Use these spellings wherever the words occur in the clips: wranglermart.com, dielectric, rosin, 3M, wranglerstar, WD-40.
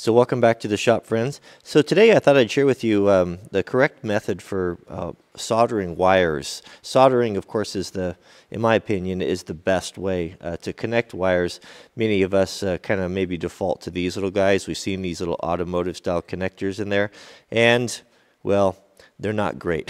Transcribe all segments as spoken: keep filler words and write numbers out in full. So welcome back to the shop, friends. So today I thought I'd share with you um, the correct method for uh, soldering wires. Soldering, of course, is the, in my opinion, is the best way uh, to connect wires. Many of us uh, kind of maybe default to these little guys. We've seen these little automotive style connectors in there, and, well, they're not great.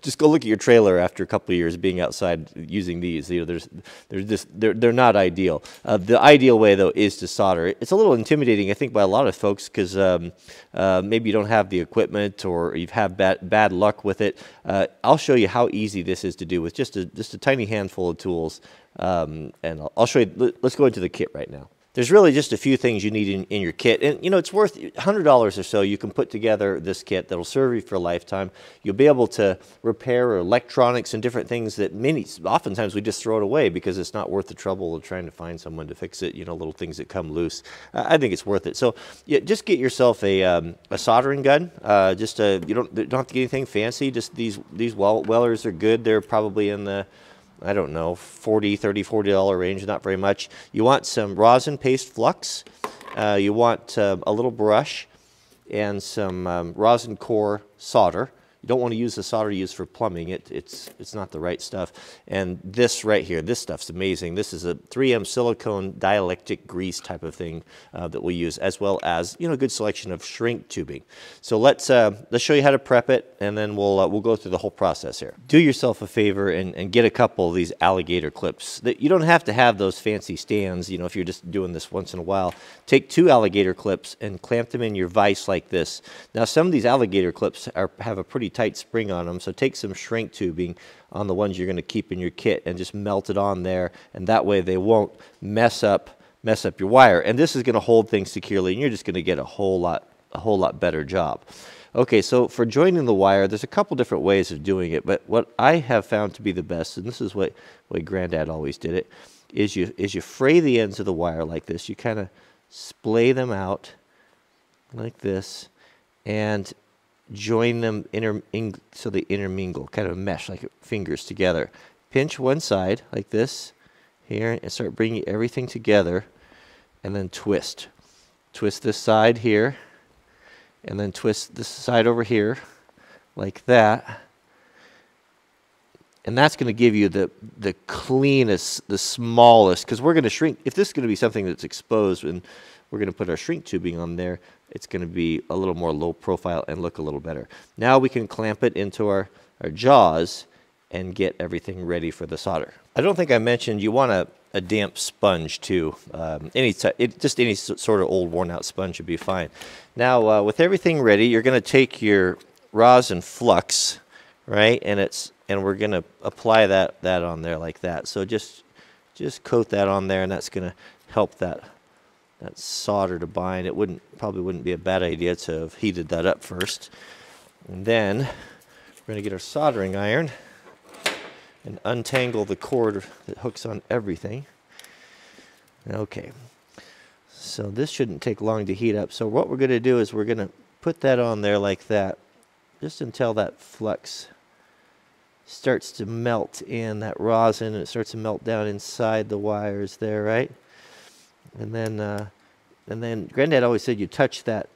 Just go look at your trailer after a couple of years being outside using these. You know, there's, they're just, they're, they're not ideal. Uh, the ideal way, though, is to solder. It's a little intimidating, I think, by a lot of folks because um, uh, maybe you don't have the equipment or you've had bad, bad luck with it. Uh, I'll show you how easy this is to do with just a, just a tiny handful of tools. Um, and I'll, I'll show you. Let's go into the kit right now. There's really just a few things you need in, in your kit. And, you know, it's worth one hundred dollars or so. You can put together this kit that'll serve you for a lifetime. You'll be able to repair electronics and different things that many, oftentimes we just throw it away because it's not worth the trouble of trying to find someone to fix it, you know, little things that come loose. Uh, I think it's worth it. So yeah, just get yourself a, um, a soldering gun. Uh, just a, you don't, don't have to get anything fancy. Just these, these well, wellers are good. They're probably in the, I don't know, forty, thirty, forty dollar range, not very much. You want some rosin paste flux. Uh, you want uh, a little brush and some um, rosin core solder. You don't want to use the solder you use for plumbing. It, it's, it's not the right stuff. And this right here, this stuff's amazing. This is a three M silicone dielectric grease type of thing uh, that we'll use, as well as, you know, a good selection of shrink tubing. So let's, uh, let's show you how to prep it, and then we'll, uh, we'll go through the whole process here. Do yourself a favor and, and get a couple of these alligator clips. That you don't have to have those fancy stands, you know, if you're just doing this once in a while. Take two alligator clips and clamp them in your vise like this. Now, some of these alligator clips are, have a pretty tight spring on them, so take some shrink tubing on the ones you're going to keep in your kit and just melt it on there, and that way they won't mess up mess up your wire, and this is going to hold things securely, and you're just going to get a whole lot a whole lot better job. Okay, so for joining the wire, there's a couple different ways of doing it, but what I have found to be the best, and this is what way Granddad always did it, is you is you fray the ends of the wire like this. You kind of splay them out like this and join them inter so they intermingle, kind of mesh like fingers together. Pinch one side like this here and start bringing everything together, and then twist. Twist this side here, and then twist this side over here like that. And that's going to give you the, the cleanest, the smallest, because we're going to shrink. If this is going to be something that's exposed and we're going to put our shrink tubing on there, it's going to be a little more low profile and look a little better. Now we can clamp it into our, our jaws and get everything ready for the solder. I don't think I mentioned you want a, a damp sponge too. Um, any it, just any sort of old worn out sponge would be fine. Now uh, with everything ready, you're going to take your rosin flux, right, and it's and we're going to apply that that on there like that. So just just coat that on there, and that's going to help that that solder to bind. It wouldn't probably wouldn't be a bad idea to have heated that up first. And then we're going to get our soldering iron and untangle the cord that hooks on everything. Okay, so this shouldn't take long to heat up. So what we're going to do is we're going to put that on there like that, just until that flux starts to melt in that rosin and it starts to melt down inside the wires there, right? And then, uh, and then Granddad always said you touch that,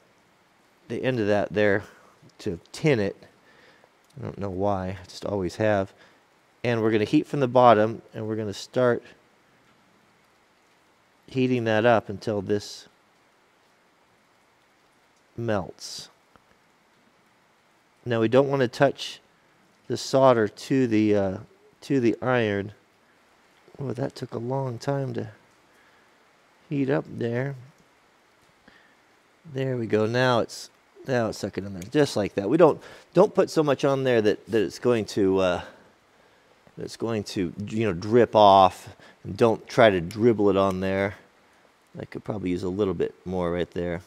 the end of that there, to tin it. I don't know why, I just always have. And we're going to heat from the bottom, and we're going to start heating that up until this melts. Now we don't want to touch the solder to the uh, to the iron. Oh, that took a long time to heat up there. There we go. Now it's now it's sucking on there just like that. We don't don't put so much on there that that it's going to uh, that it's going to you know drip off. And don't try to dribble it on there. I could probably use a little bit more right there.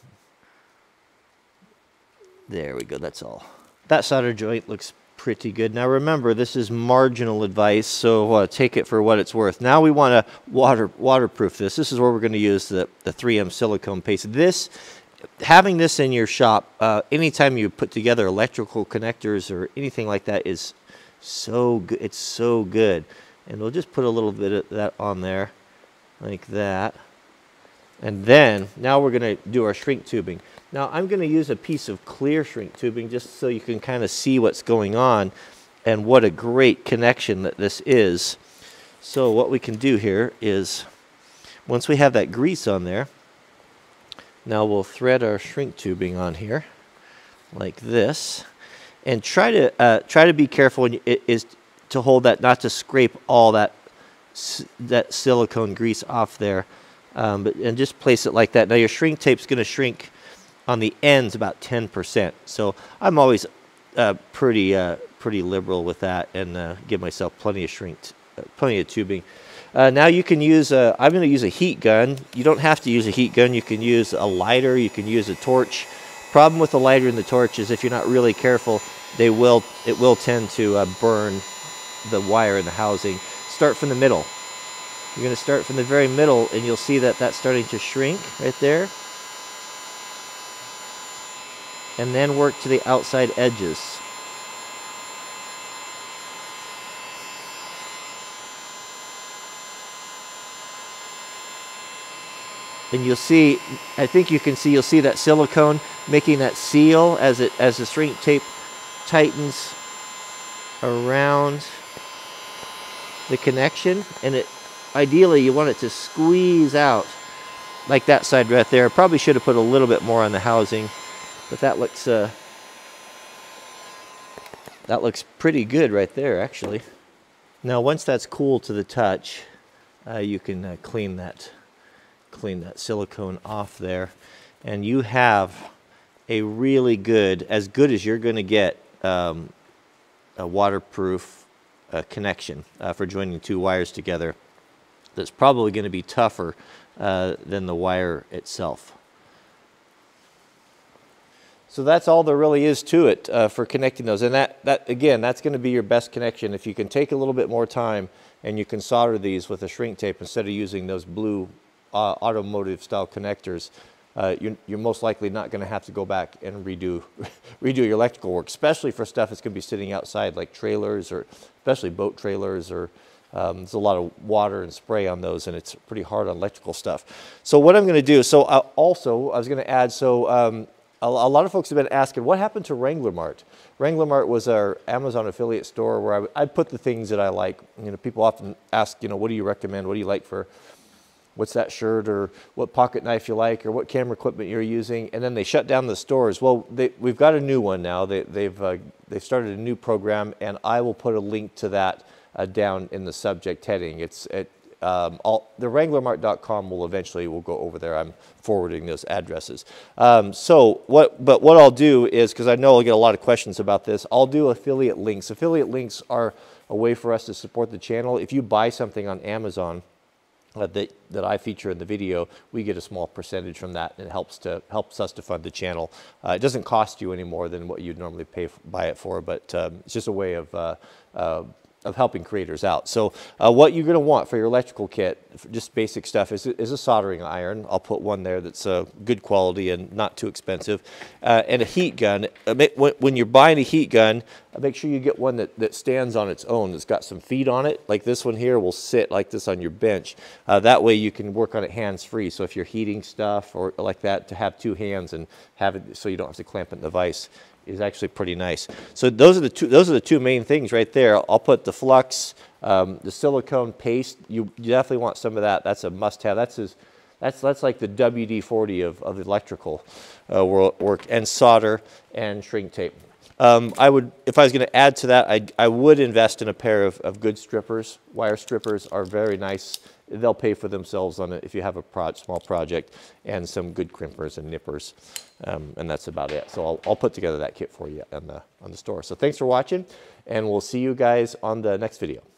There we go. That's all. That solder joint looks pretty good. Now remember, this is marginal advice, so uh, take it for what it's worth. Now we want to water waterproof this. This is where we're going to use the, the three M silicone paste. This, having this in your shop, uh, anytime you put together electrical connectors or anything like that is so good. It's so good. And we'll just put a little bit of that on there like that. And then now we're going to do our shrink tubing. Now I'm going to use a piece of clear shrink tubing just so you can kind of see what's going on and what a great connection that this is. So what we can do here is once we have that grease on there, now we'll thread our shrink tubing on here like this, and try to uh, try to be careful when you, it is to hold that, not to scrape all that that silicone grease off there. Um, but, and just place it like that. Now your shrink tape's going to shrink on the ends about ten percent. So I'm always uh, pretty uh, pretty liberal with that, and uh, give myself plenty of shrink, uh, plenty of tubing. Uh, now you can use a, I'm going to use a heat gun. You don't have to use a heat gun. You can use a lighter. You can use a torch. Problem with the lighter and the torch is if you're not really careful, they will it will tend to uh, burn the wire in the housing. Start from the middle. You're going to start from the very middle, and you'll see that that's starting to shrink right there. And then work to the outside edges. And you'll see, I think you can see, you'll see that silicone making that seal as it as the shrink tape tightens around the connection, and it ideally, you want it to squeeze out like that side right there. Probably should have put a little bit more on the housing, but that looks uh, that looks pretty good right there, actually. Now, once that's cool to the touch, uh, you can uh, clean that clean that silicone off there, and you have a really good, as good as you're going to get, um, a waterproof uh, connection uh, for joining two wires together. That's probably going to be tougher uh, than the wire itself. So that's all there really is to it uh, for connecting those. And that, that again, that's going to be your best connection. If you can take a little bit more time and you can solder these with a shrink tape instead of using those blue uh, automotive style connectors, uh, you're, you're most likely not going to have to go back and redo, redo your electrical work, especially for stuff that's going to be sitting outside like trailers, or especially boat trailers, or Um, there's a lot of water and spray on those, and it's pretty hard on electrical stuff. So what I'm going to do, so uh, also I was going to add, so um, a, a lot of folks have been asking, what happened to Wrangler Mart? Wrangler Mart was our Amazon affiliate store where I, I put the things that I like. You know, people often ask, you know, what do you recommend? What do you like for, what's that shirt, or what pocket knife you like, or what camera equipment you're using? And then they shut down the stores. Well, they, we've got a new one now. They, they've, uh, they've started a new program, and I will put a link to that Uh, down in the subject heading. It's at um, all, the wrangler mart dot com will eventually will go over there. I'm forwarding those addresses. Um, so what? But what I'll do is, because I know I'll get a lot of questions about this, I'll do affiliate links. Affiliate links are a way for us to support the channel. If you buy something on Amazon Uh, that, that I feature in the video, we get a small percentage from that, and it helps to helps us to fund the channel. Uh, it doesn't cost you any more than what you'd normally pay buy it for, but um, it's just a way of uh, uh, of helping creators out. So uh, what you're going to want for your electrical kit, just basic stuff, is, is a soldering iron. I'll put one there that's uh, good quality and not too expensive, uh, and a heat gun. When you're buying a heat gun, make sure you get one that, that stands on its own, that's got some feet on it, like this one here will sit like this on your bench. Uh, that way you can work on it hands-free, so if you're heating stuff or like that, to have two hands and have it so you don't have to clamp it in the vise is actually pretty nice. So those are the two, those are the two main things right there. I'll put the flux, um, the silicone paste. You, you definitely want some of that. That's a must-have. That's his, that's that's like the W D forty of, of electrical uh, work, and solder and shrink tape. Um, I would, if I was going to add to that, I, I would invest in a pair of, of good strippers. Wire strippers are very nice. They'll pay for themselves on it if you have a pro small project, and some good crimpers and nippers, um, and that's about it. So I'll, I'll put together that kit for you on the, on the store. So thanks for watching, and we'll see you guys on the next video.